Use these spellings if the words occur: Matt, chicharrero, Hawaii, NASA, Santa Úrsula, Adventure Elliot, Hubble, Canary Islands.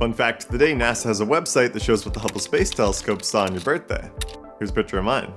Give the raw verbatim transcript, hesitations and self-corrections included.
Fun fact of the day, NASA has a website that shows what the Hubble Space Telescope saw on your birthday. Here's a picture of mine.